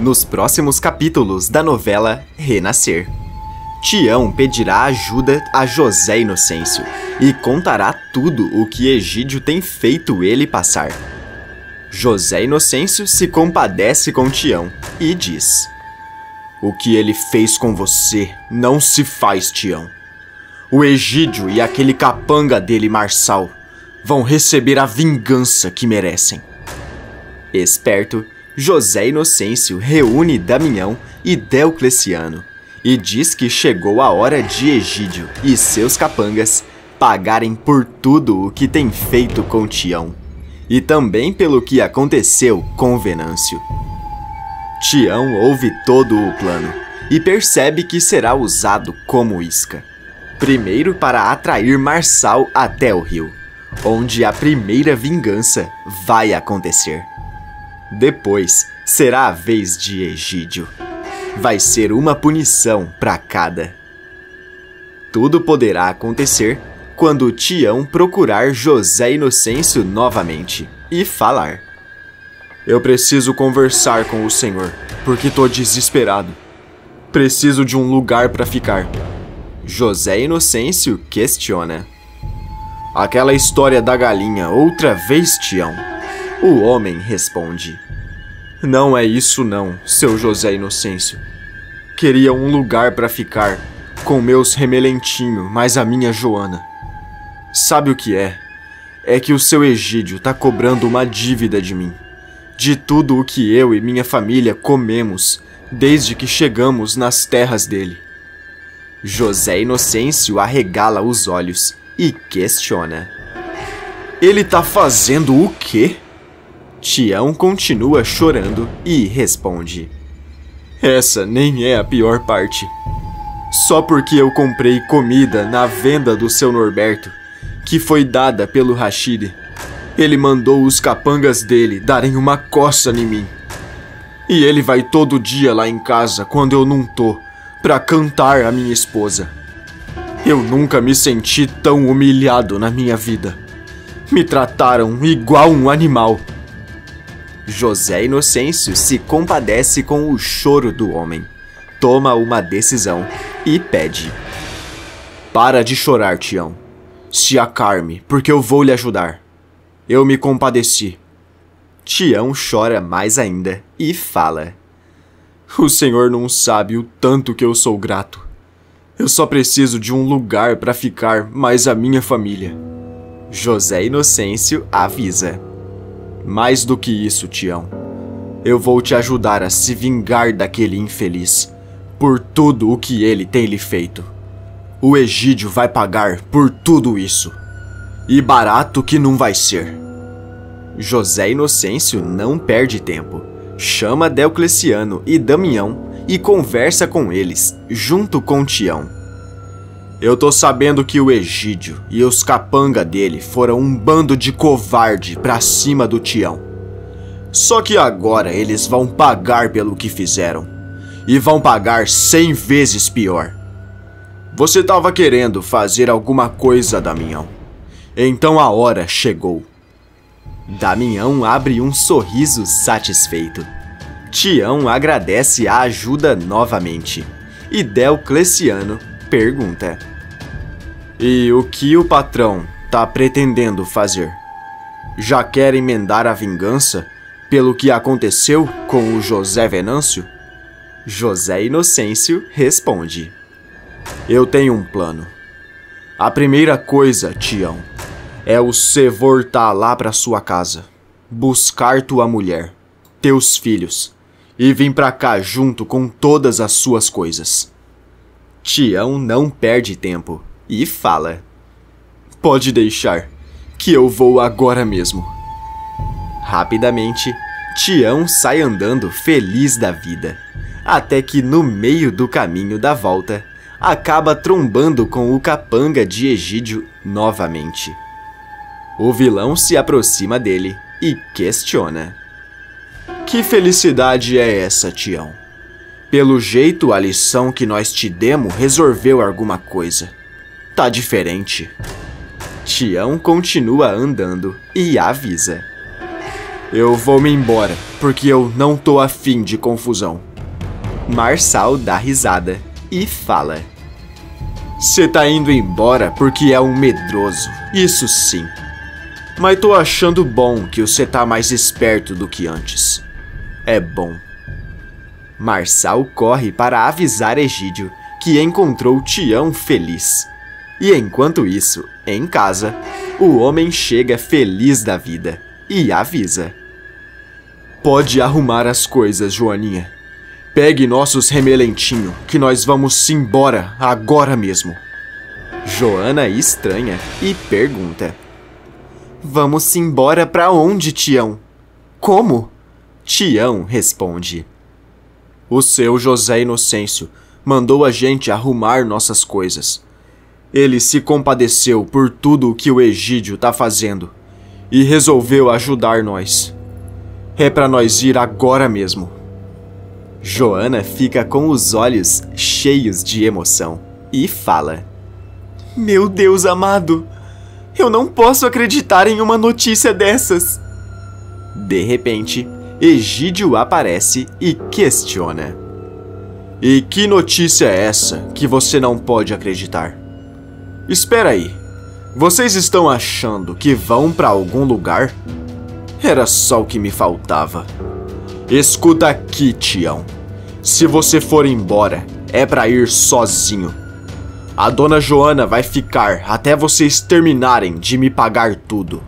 nos próximos capítulos da novela Renascer. Tião pedirá ajuda a José Inocêncio e contará tudo o que Egídio tem feito ele passar. José Inocêncio se compadece com Tião e diz: "O que ele fez com você não se faz, Tião. O Egídio e aquele capanga dele, Marçal, vão receber a vingança que merecem." Esperto, José Inocêncio reúne Daminhão e Deocleciano e diz que chegou a hora de Egídio e seus capangas pagarem por tudo o que tem feito com Tião e também pelo que aconteceu com Venâncio. Tião ouve todo o plano e percebe que será usado como isca. Primeiro para atrair Marçal até o rio, onde a primeira vingança vai acontecer. Depois será a vez de Egídio. Vai ser uma punição para cada. Tudo poderá acontecer quando Tião procurar José Inocêncio novamente e falar: "Eu preciso conversar com o senhor, porque tô desesperado. Preciso de um lugar para ficar." José Inocêncio questiona: "Aquela história da galinha outra vez, Tião?" O homem responde: "Não é isso não, seu José Inocêncio. Queria um lugar para ficar com meus remelentinho, mas a minha Joana. Sabe o que é? É que o seu Egídio tá cobrando uma dívida de mim, de tudo o que eu e minha família comemos desde que chegamos nas terras dele." José Inocêncio arregala os olhos e questiona: "Ele tá fazendo o quê?" Tião continua chorando e responde: "Essa nem é a pior parte. Só porque eu comprei comida na venda do seu Norberto, que foi dada pelo Rashid, ele mandou os capangas dele darem uma coça em mim. E ele vai todo dia lá em casa, quando eu não tô, pra cantar a minha esposa. Eu nunca me senti tão humilhado na minha vida. Me trataram igual um animal." José Inocêncio se compadece com o choro do homem, toma uma decisão e pede: "Para de chorar, Tião. Se acalme, porque eu vou lhe ajudar. Eu me compadeci." Tião chora mais ainda e fala: "O senhor não sabe o tanto que eu sou grato. Eu só preciso de um lugar para ficar mais a minha família." José Inocêncio avisa: "Mais do que isso, Tião. Eu vou te ajudar a se vingar daquele infeliz por tudo o que ele tem lhe feito. O Egídio vai pagar por tudo isso. E barato que não vai ser." José Inocêncio não perde tempo. Chama Deocleciano e Daminhão e conversa com eles, junto com Tião. "Eu tô sabendo que o Egídio e os capanga dele foram um bando de covarde pra cima do Tião. Só que agora eles vão pagar pelo que fizeram. E vão pagar 100 vezes pior. Você tava querendo fazer alguma coisa, Daminhão. Então a hora chegou." Daminhão abre um sorriso satisfeito. Tião agradece a ajuda novamente. E Deocleciano pergunta: "E o que o patrão tá pretendendo fazer? Já quer emendar a vingança pelo que aconteceu com o José Venâncio?" José Inocêncio responde: "Eu tenho um plano. A primeira coisa, Tião, é você voltar lá pra sua casa, buscar tua mulher, teus filhos, e vir pra cá junto com todas as suas coisas." Tião não perde tempo e fala: "Pode deixar, que eu vou agora mesmo." Rapidamente, Tião sai andando feliz da vida, até que no meio do caminho da volta, acaba trombando com o capanga de Egídio novamente. O vilão se aproxima dele e questiona: "Que felicidade é essa, Tião? Pelo jeito a lição que nós te demos resolveu alguma coisa. Tá diferente." Tião continua andando e avisa: Eu vou me embora, porque eu não tô afim de confusão. Marçal dá risada e fala: Você tá indo embora porque é um medroso, isso sim. Mas tô achando bom que você tá mais esperto do que antes. É bom. Marçal corre para avisar Egídio que encontrou Tião feliz. E enquanto isso, em casa, o homem chega feliz da vida e avisa: Pode arrumar as coisas, Joaninha. Pegue nossos remelentinhos, que nós vamos embora agora mesmo. Joana estranha e pergunta: Vamos embora pra onde, Tião? Como? Tião responde: O seu José Inocêncio mandou a gente arrumar nossas coisas. Ele se compadeceu por tudo o que o Egídio tá fazendo e resolveu ajudar nós. É pra nós ir agora mesmo. Joana fica com os olhos cheios de emoção e fala: Meu Deus amado, eu não posso acreditar em uma notícia dessas. De repente, Egídio aparece e questiona: E que notícia é essa que você não pode acreditar? Espera aí, vocês estão achando que vão pra algum lugar? Era só o que me faltava. Escuta aqui, Tião. Se você for embora, é pra ir sozinho. A dona Joana vai ficar até vocês terminarem de me pagar tudo.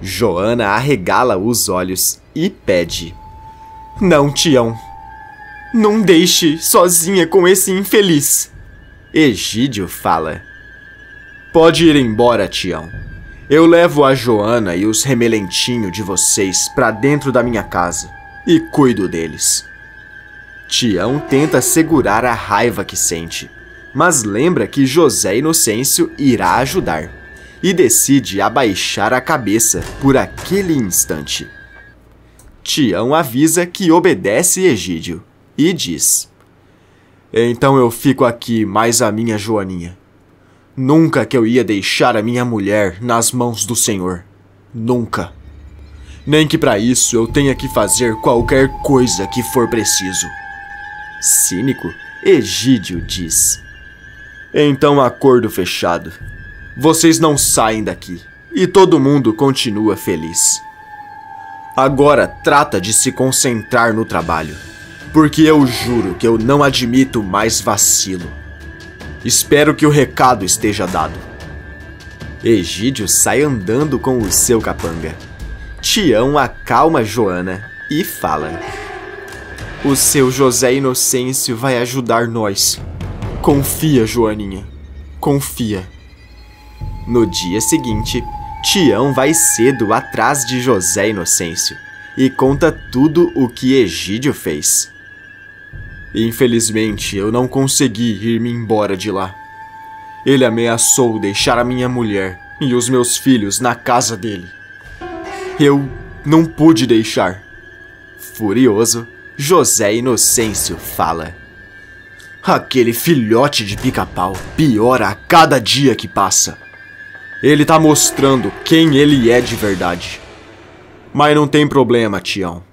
Joana arregala os olhos e pede: Não, Tião. Não deixe sozinha com esse infeliz. Egídio fala: Pode ir embora, Tião. Eu levo a Joana e os remelentinhos de vocês pra dentro da minha casa e cuido deles. Tião tenta segurar a raiva que sente, mas lembra que José Inocêncio irá ajudar e decide abaixar a cabeça por aquele instante. Tião avisa que obedece Egídio e diz: Então eu fico aqui mais a minha Joaninha. Nunca que eu ia deixar a minha mulher nas mãos do Senhor. Nunca. Nem que para isso eu tenha que fazer qualquer coisa que for preciso. Cínico, Egídio diz: Então acordo fechado. Vocês não saem daqui e todo mundo continua feliz. Agora trata de se concentrar no trabalho, porque eu juro que eu não admito mais vacilo. Espero que o recado esteja dado. Egídio sai andando com o seu capanga. Tião acalma Joana e fala: O seu José Inocêncio vai ajudar nós. Confia, Joaninha. Confia. No dia seguinte, Tião vai cedo atrás de José Inocêncio e conta tudo o que Egídio fez. Infelizmente, eu não consegui ir-me embora de lá. Ele ameaçou deixar a minha mulher e os meus filhos na casa dele. Eu não pude deixar. Furioso, José Inocêncio fala: Aquele filhote de pica-pau piora a cada dia que passa. Ele tá mostrando quem ele é de verdade. Mas não tem problema, Tião.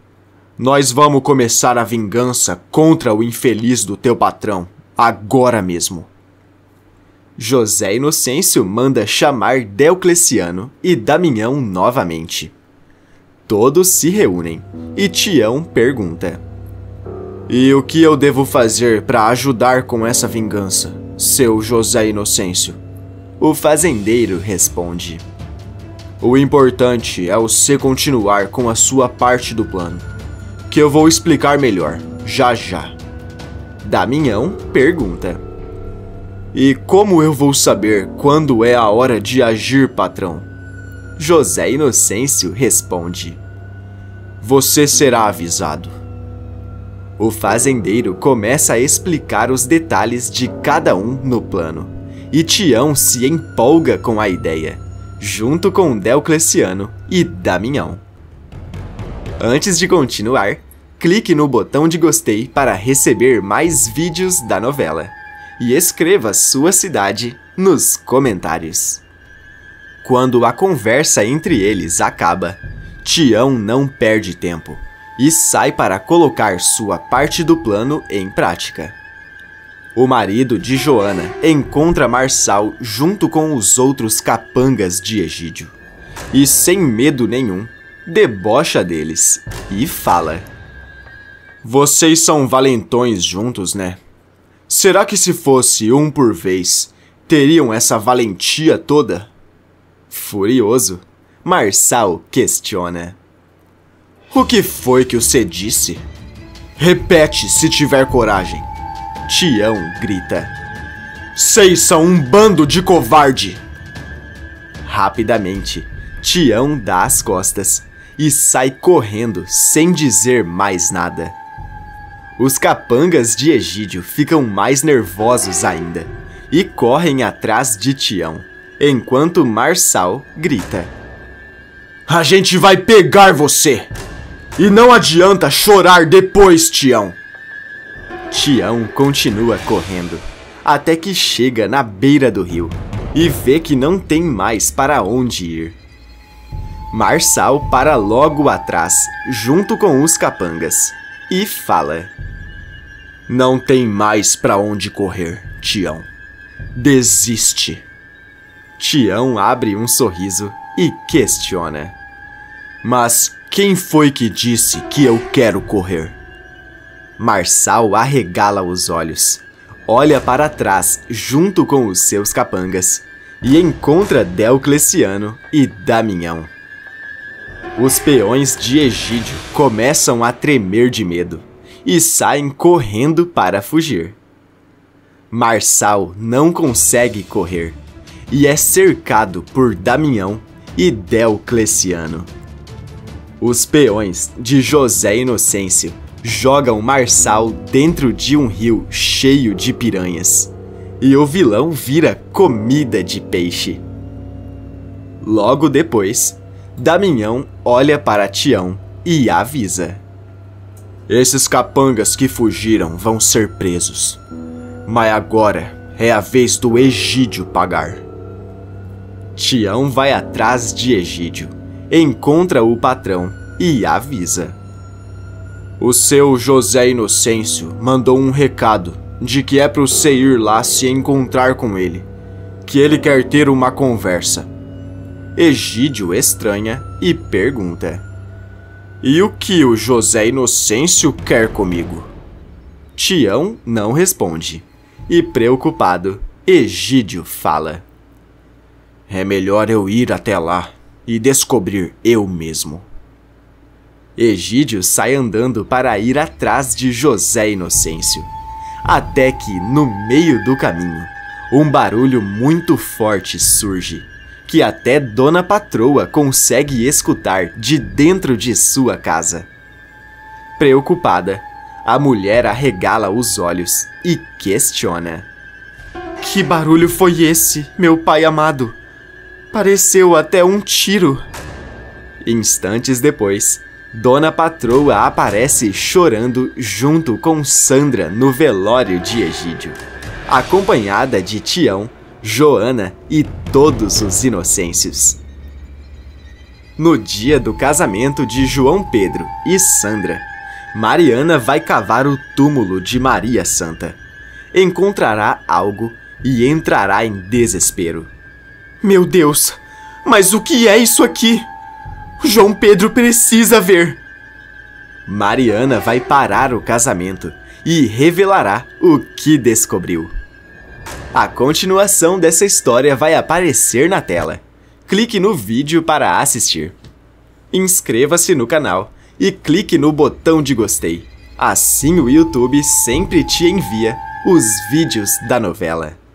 Nós vamos começar a vingança contra o infeliz do teu patrão, agora mesmo. José Inocêncio manda chamar Deocleciano e Daminhão novamente. Todos se reúnem e Tião pergunta: E o que eu devo fazer para ajudar com essa vingança, seu José Inocêncio? O fazendeiro responde: O importante é você continuar com a sua parte do plano, que eu vou explicar melhor, já já. Daminhão pergunta: E como eu vou saber quando é a hora de agir, patrão? José Inocêncio responde: Você será avisado. O fazendeiro começa a explicar os detalhes de cada um no plano, e Tião se empolga com a ideia, junto com Deocleciano e Daminhão. Antes de continuar, clique no botão de gostei para receber mais vídeos da novela e escreva sua cidade nos comentários. Quando a conversa entre eles acaba, Tião não perde tempo e sai para colocar sua parte do plano em prática. O marido de Joana encontra Marçal junto com os outros capangas de Egídio e, sem medo nenhum, debocha deles e fala: "Vocês são valentões juntos, né? Será que se fosse um por vez, teriam essa valentia toda?" Furioso, Marçal questiona: "O que foi que você disse? Repete se tiver coragem." Tião grita: "Vocês são um bando de covarde!" Rapidamente, Tião dá as costas e sai correndo sem dizer mais nada. Os capangas de Egídio ficam mais nervosos ainda e correm atrás de Tião, enquanto Marçal grita: "A gente vai pegar você! E não adianta chorar depois, Tião!" Tião continua correndo, até que chega na beira do rio e vê que não tem mais para onde ir. Marçal para logo atrás, junto com os capangas, e fala: "Não tem mais para onde correr, Tião. Desiste." Tião abre um sorriso e questiona: "Mas quem foi que disse que eu quero correr?" Marçal arregala os olhos, olha para trás junto com os seus capangas e encontra Deocleciano e Daminhão. Os peões de Egídio começam a tremer de medo e saem correndo para fugir. Marçal não consegue correr e é cercado por Daminhão e Deocleciano. Os peões de José Inocêncio jogam Marçal dentro de um rio cheio de piranhas, e o vilão vira comida de peixe. Logo depois, Daminhão olha para Tião e avisa: "Esses capangas que fugiram vão ser presos, mas agora é a vez do Egídio pagar." Tião vai atrás de Egídio, encontra o patrão e avisa: "O seu José Inocêncio mandou um recado de que é para você ir lá se encontrar com ele, que ele quer ter uma conversa." Egídio estranha e pergunta: "E o que o José Inocêncio quer comigo?" Tião não responde e, preocupado, Egídio fala: "É melhor eu ir até lá e descobrir eu mesmo." Egídio sai andando para ir atrás de José Inocêncio, até que, no meio do caminho, um barulho muito forte surge, que até Dona Patroa consegue escutar de dentro de sua casa. Preocupada, a mulher arregala os olhos e questiona: "Que barulho foi esse, meu pai amado? Pareceu até um tiro." Instantes depois, Dona Patroa aparece chorando junto com Sandra no velório de Egídio, acompanhada de Tião, Joana e todos os inocêncios. No dia do casamento de João Pedro e Sandra, Mariana vai cavar o túmulo de Maria Santa. Encontrará algo e entrará em desespero. "Meu Deus, mas o que é isso aqui? João Pedro precisa ver!" Mariana vai parar o casamento e revelará o que descobriu. A continuação dessa história vai aparecer na tela. Clique no vídeo para assistir. Inscreva-se no canal e clique no botão de gostei. Assim o YouTube sempre te envia os vídeos da novela.